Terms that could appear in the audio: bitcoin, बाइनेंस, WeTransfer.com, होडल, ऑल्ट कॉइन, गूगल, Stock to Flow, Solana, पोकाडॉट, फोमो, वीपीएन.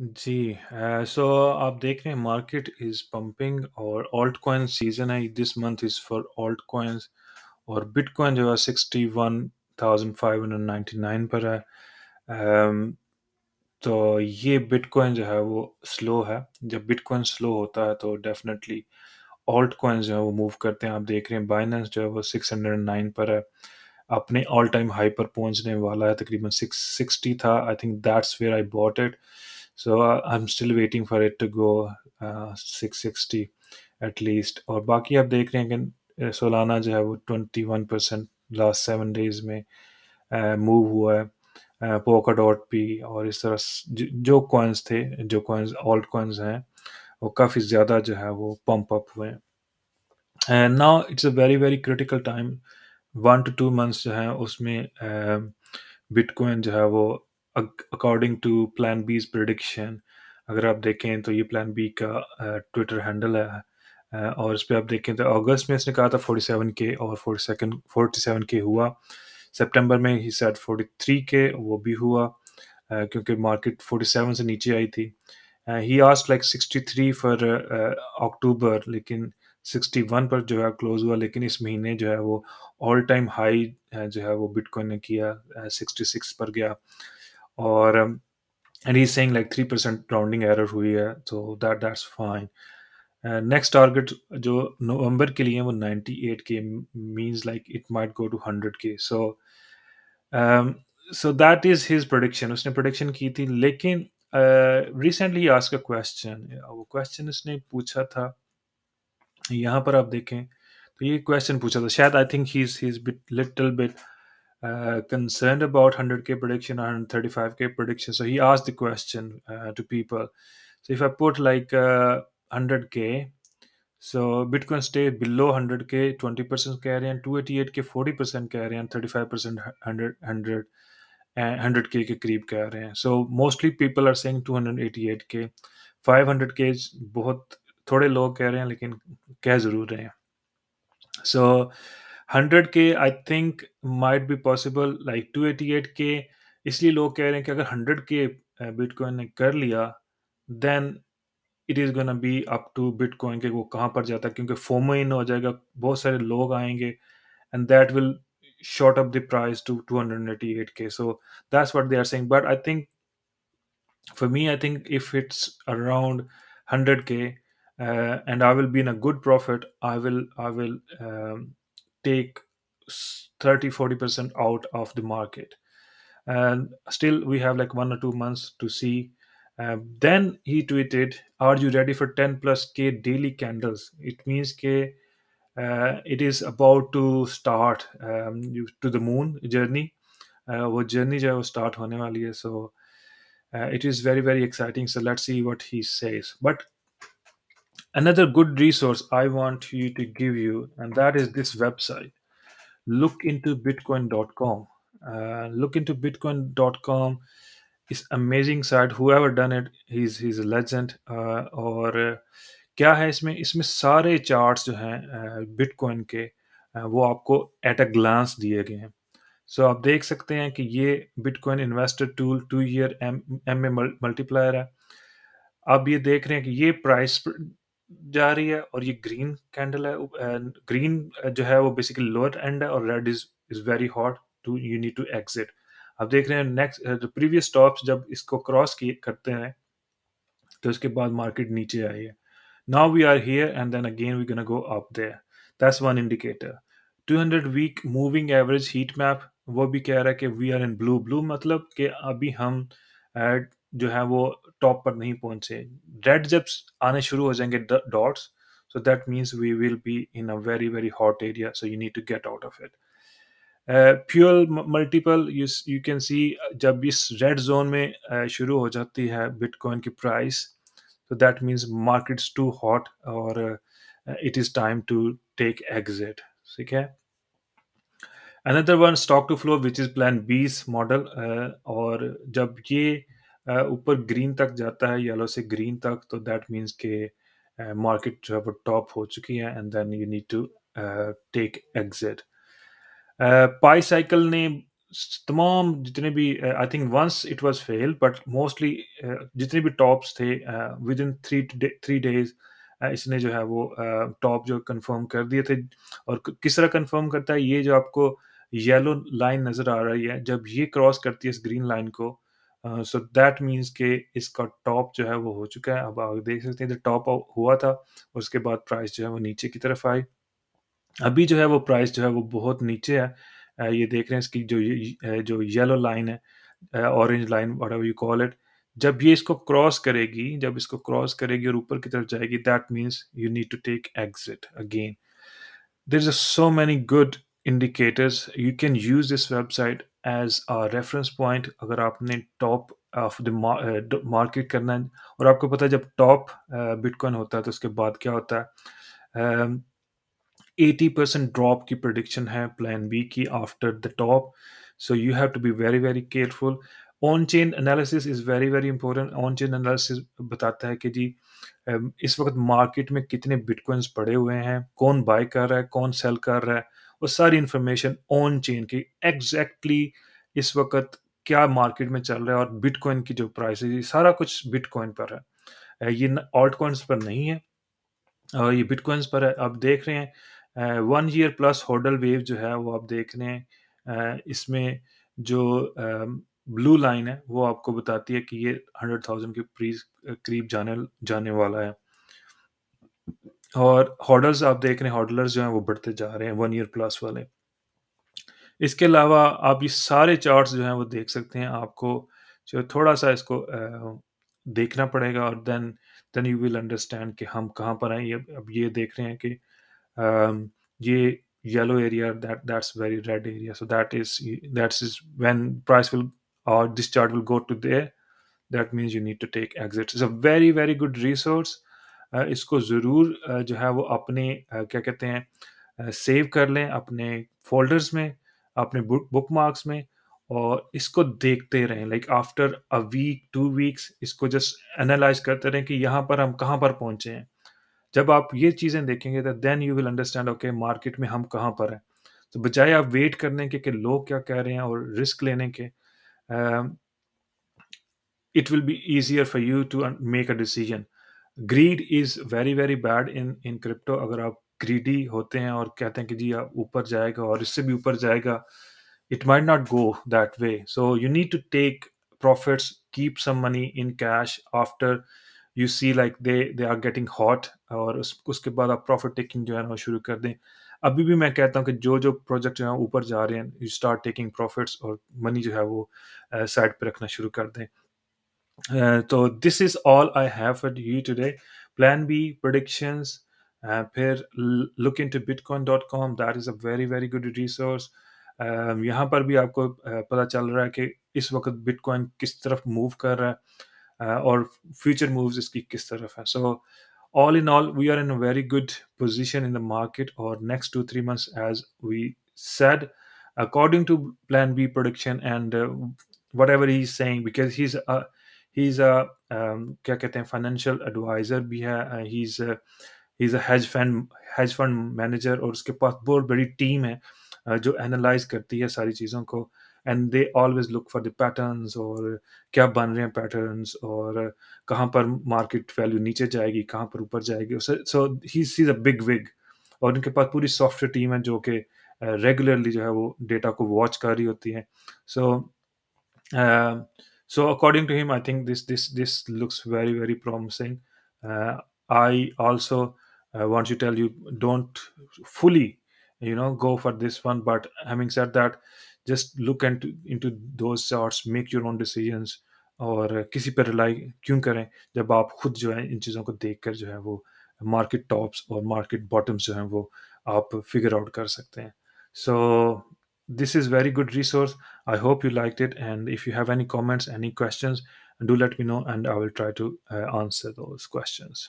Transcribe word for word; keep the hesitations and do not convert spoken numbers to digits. जी सो आप देख रहे हैं मार्केट इज पंपिंग और ऑल्ट कॉइन सीजन है. This month is for altcoins और बिटकॉइन जो है sixty one thousand five hundred ninety nine पर है. um, तो ये बिटकॉइन जो है वो स्लो है. जब बिटकॉइन स्लो होता है तो डेफिनेटली ऑल्ट कॉइन्स जो है वो मूव करते हैं. आप देख रहे हैं बाइनेंस जो है वो सिक्स हंड्रेड नाइन पर है, अपने ऑल टाइम हाई पर पहुंचने वाला है. तकरीबन सिक्स सिक्सटी था. I think that's where I bought it. So uh, I'm still waiting for it to go uh, six sixty at least. और बाकी आप देख रहे हैं कि सोलाना जो है वो twenty-one percent last seven days में मूव uh, हुआ है. पोकाडॉट भी और इस तरह जो कॉइन्स थे, जो कॉइन्स ऑल्ट कॉइन्स हैं, वो काफ़ी ज़्यादा जो है वो पम्प अप हुए हैं. And now it's a very very critical time. One two two months जो है उसमें बिटकॉइन uh, जो है वो according to plan B's prediction, अगर आप देखें तो ये प्लान बी का ट्विटर uh, हैंडल है uh, और इस पर आप देखें तो अगस्त में इसने कहा था forty-seven K और forty-seven K हुआ. सितंबर में ही सेट forty-three K, वो भी हुआ uh, क्योंकि मार्केट forty-seven से नीचे आई थी. He ask like sixty-three for October, लेकिन sixty-one पर जो है क्लोज हुआ. लेकिन इस महीने जो है वो ऑल टाइम हाई जो है वो बिटकॉइन ने किया, sixty-six पर गया. और and he saying like three percent rounding error हुई है, तो that that's fine. Next target जो नवंबर के लिए है वो ninety-eight K means like it might go to hundred K. So so that is his prediction. उसने प्रेडिक्शन की थी, लेकिन रिसेंटली आस्क अ क्वेश्चन, वो क्वेश्चन उसने पूछा था. यहाँ पर आप देखें तो ये क्वेश्चन पूछा था, शायद I think he is bit little bit Uh, concerned about hundred K prediction, one thirty-five K prediction. So he asked the question uh, to people. So if I put like uh, hundred K, so Bitcoin stay below hundred K, twenty percent carry and two eighty-eight K, forty percent carry and thirty-five percent hundred hundred and hundred K ke creep carry. So mostly people are saying two eighty-eight K, five hundred K is बहुत थोड़े लोग कह रहे हैं, लेकिन कह जरूर रहे हैं. So hundred K I think might be possible, like two eighty-eight K इसलिए लोग कह रहे हैं कि अगर hundred K बिटकॉइन ने कर लिया then it is gonna be up to bitcoin के वो कहाँ पर जाता है, क्योंकि फोमो इन हो जाएगा, बहुत सारे लोग आएंगे and that will shot up the price to two eighty-eight K. So that's what they are saying. But I think for me, I think if it's around hundred K uh, and I will be in a good profit, I will I will um, take thirty to forty percent out of the market, and still we have like one or two months to see. Uh, then he tweeted, are you ready for ten plus K daily candles? It means K uh, it is about to start um, to the moon journey. Uh, wo journey jo wo start hone wali hai. So uh, it is very very exciting. So let's see what he says. But another good resource I want you to give you, and that is this website, look into bitcoin dot com. Uh, look into bitcoin dot com is amazing site. Whoever done it, he's he's a legend. Uh, और uh, क्या है इसमें? इसमें सारे charts जो हैं uh, Bitcoin के uh, वो आपको at a glance दिए गए हैं. So आप देख सकते हैं कि ये Bitcoin Investor Tool two year M A multiplier है. आप ये देख रहे हैं कि ये price जा रही है और ये ग्रीन कैंडल है. ग्रीन जो है वो बेसिकली लोअर एंड है और red is is very hot too you need to exit. आप देख रहे हैं नेक्स्ट जो प्रीवियस स्टॉप्स जब इसको क्रॉस करते हैं तो इसके बाद मार्केट नीचे आई है. Now we are here and then again we gonna go up there. That's one indicator. two hundred week moving average heat map वो भी कह रहा है कि we are in blue. Blue मतलब कि अभी हम uh, जो है वो टॉप पर नहीं पहुंचे. रेड जब आने शुरू हो जाएंगे dots, so that means we will be in a very very hot area. So you need to get out of it. Puell multiple you can see, जब इस रेड जोन में uh, शुरू हो जाती है बिटकॉइन की price, so that means markets too hot और it is time to take exit. ठीक है. Another one stock to flow which is plan B's model, और जब ये ऊपर uh, ग्रीन तक जाता है, येलो से ग्रीन तक, तो दैट मीन्स के मार्केट uh, जो है वो टॉप हो चुकी है and then you need to take exit. Pi cycle ने तमाम जितने भी I think once it was fail but mostly जितने भी टॉप्स थे within three three days इसने जो है वो टॉप uh, जो कंफर्म कर दिए थे। और किस तरह कंफर्म करता है ये जो आपको येलो लाइन नज़र आ रही है, जब ये क्रॉस करती है इस ग्रीन लाइन को सो दैट मीन्स के इसका टॉप जो है वो हो चुका है। अब आप देख सकते हैं इधर टॉप हुआ था, उसके बाद प्राइस जो है वो नीचे की तरफ आई। अभी जो है वो प्राइस जो है वो बहुत नीचे है, ये देख रहे हैं इसकी जो जो येलो लाइन है, orange line whatever you call it, जब ये इसको क्रॉस करेगी जब इसको क्रॉस करेगी और ऊपर की तरफ जाएगी that means you need to take exit again. There is so many good indicators, you can use this website as a reference point. अगर आपने टॉप ऑफ द मार्केट करना है और आपको पता है जब टॉप बिटकॉइन uh, होता है तो उसके बाद क्या होता है, uh, eighty percent ड्रॉप की प्रेडिक्शन है प्लान बी की after the top, so you have to be very very careful. On chain analysis is very very important. On chain analysis बताता है कि जी इस वक्त मार्केट में कितने बिटकॉइंस पड़े हुए हैं, कौन बाय कर रहा है, कौन सेल कर रहा है, वो सारी इंफॉर्मेशन ऑन चेन की। एग्जैक्टली इस वक्त क्या मार्केट में चल रहा है और बिटकॉइन की जो प्राइस है सारा कुछ बिटकॉइन पर है, ये ऑल्ट कॉइन्स पर नहीं है और ये बिटकॉइंस पर है। आप देख रहे हैं one year plus होडल wave जो है वो आप देख रहे हैं, uh, इसमें जो ब्लू uh, लाइन है वो आपको बताती है कि ये हंड्रेड थाउजेंड के प्रीज करीब जाने जाने वाला है। और होडल्स आप देख रहे हैं, होडलर्स जो हैं वो बढ़ते जा रहे हैं वन ईयर प्लस वाले। इसके अलावा आप ये सारे चार्ट्स जो हैं वो देख सकते हैं, आपको जो थोड़ा सा इसको uh, देखना पड़ेगा और then then you will understand कि हम कहाँ पर आए। अब ये देख रहे हैं कि Um, ये yellow area that that's very red area, so that is that is when price will or this chart will go to there, that means you need to take exits. It's a very very good resource. uh, इसको ज़रूर uh, जो है वो अपने uh, क्या कहते हैं save uh, कर लें अपने फोल्डर्स में, अपने बुक मार्क्स में, और इसको देखते रहें like after a week two weeks इसको जस्ट एनालाइज करते रहें कि यहाँ पर हम कहाँ पर पहुँचे हैं। जब आप ये चीज़ें देखेंगे तो then you will understand okay market में हम कहाँ पर हैं। तो बजाय आप वेट करने के कि लोग क्या कह रहे हैं और रिस्क लेने के, it will be easier for you to make a decision. Greed is very very bad in in crypto. अगर आप ग्रीडी होते हैं और कहते हैं कि जी आप ऊपर जाएगा और इससे भी ऊपर जाएगा, it might not go that way, so you need to take profits, keep some money in cash after you see like they they are getting hot, और उस, उसके बाद आप प्रॉफिट टेकिंग जो है ना शुरू कर दें। अभी भी मैं कहता हूँ कि जो जो प्रोजेक्ट जो है ऊपर जा रहे हैं यू स्टार्ट टेकिंग प्रॉफिट्स और मनी जो है वो साइड uh, पर रखना शुरू कर दें। uh, तो this is all I have for you today. Plan B predictions, फिर look into bitcoin dot com, that is a very very good resource. यहाँ पर भी आपको uh, पता चल रहा है कि इस वक्त बिटकॉइन किस तरफ मूव कर रहा है और फ्यूचर मूव्स इसकी किस तरफ है। So all in all we are in a very good position in the market और next two three months as we said according to plan B production and whatever he is saying, because he is he is a क्या कहते हैं financial adviser भी है, he is he is a hedge fund hedge fund manager और उसके पास बहुत बड़ी team है uh, जो एनालाइज करती है सारी चीज़ों को। And they always look for the patterns और क्या बन रहे हैं patterns और कहाँ पर market value नीचे जाएगी, कहाँ पर ऊपर जाएगी। So he sees a big wig और उनके पास पूरी software team है जो कि regularly जो है वो data को watch कर रही होती है। So uh, so according to him I think this this this looks very very promising. Uh, I also uh, want to tell you don't fully you know go for this one, but having said that just look into into those charts, make your own decisions और किसी पर rely क्यों करें जब आप खुद जो है इन चीज़ों को देखकर जो है वो market tops और market bottoms जो हैं वो आप figure out कर सकते हैं। So this is very good resource. I hope you liked it and if you have any comments, any questions, do let me know and I will try to uh, answer those questions.